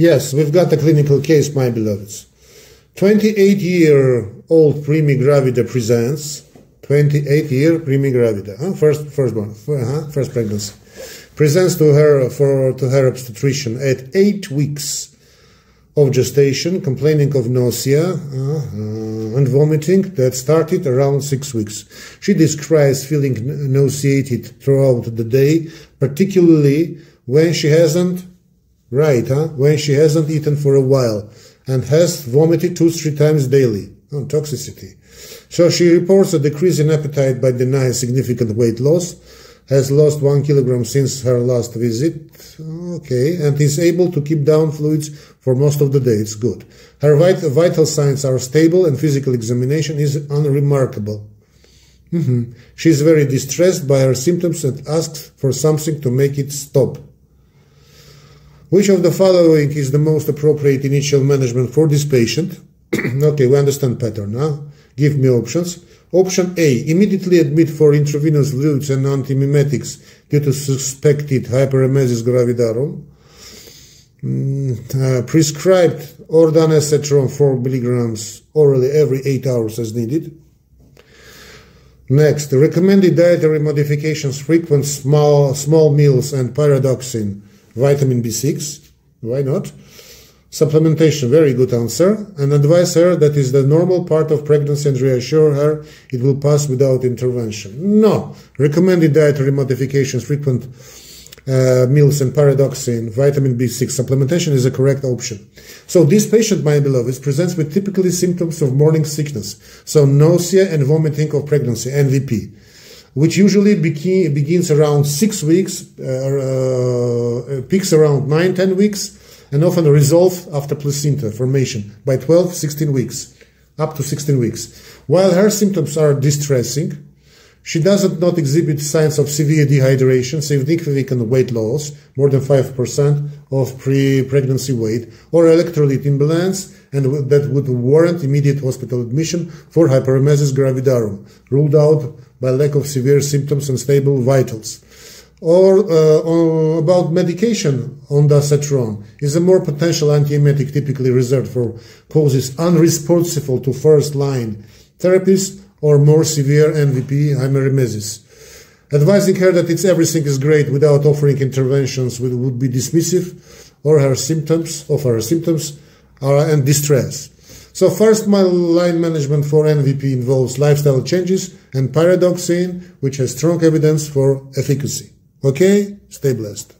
Yes, we've got a clinical case, my beloveds. 28-year-old primigravida presents. 28-year primigravida, firstborn, first pregnancy, presents to her obstetrician at 8 weeks of gestation, complaining of nausea and vomiting that started around 6 weeks. She describes feeling nauseated throughout the day, particularly when she hasn't, when she hasn't eaten for a while and has vomited 2-3 times daily. Oh, toxicity. So she reports a decrease in appetite but denies significant weight loss, has lost 1 kilogram since her last visit, and is able to keep down fluids for most of the day. It's good. Her vital signs are stable and physical examination is unremarkable. She is very distressed by her symptoms and asks for something to make it stop. Which of the following is the most appropriate initial management for this patient? Okay, we understand pattern now. Give me options. Option A, immediately admit for intravenous fluids and antimimetics due to suspected hyperemesis gravidarum. Prescribed ondansetron 4 milligrams orally every 8 hours as needed. Next, recommended dietary modifications, frequent small meals and pyridoxine, vitamin B6. Why not? Supplementation, very good answer, and advise her that is the normal part of pregnancy and reassure her it will pass without intervention. No, recommended dietary modifications, frequent meals and pyridoxine, vitamin B6 supplementation is a correct option. So this patient, my beloved, presents with typically symptoms of morning sickness, so nausea and vomiting of pregnancy, NVP, which usually begins around 6 weeks, peaks around 9-10 weeks, and often resolve after placenta formation by 12-16 weeks, up to 16 weeks. While her symptoms are distressing, she doesn't not exhibit signs of severe dehydration, significant weight loss, more than 5% of pre-pregnancy weight, or electrolyte imbalance, and that would warrant immediate hospital admission for hyperemesis gravidarum, ruled out by lack of severe symptoms and stable vitals. Or about medication, ondansetron is a more potential antiemetic typically reserved for causes unresponsive to first-line therapies or more severe NVP hyperemesis. Advising her that it's everything is great without offering interventions would be dismissive of her symptoms and distress. So first line management for NVP involves lifestyle changes and pyridoxine, which has strong evidence for efficacy. Okay, stay blessed.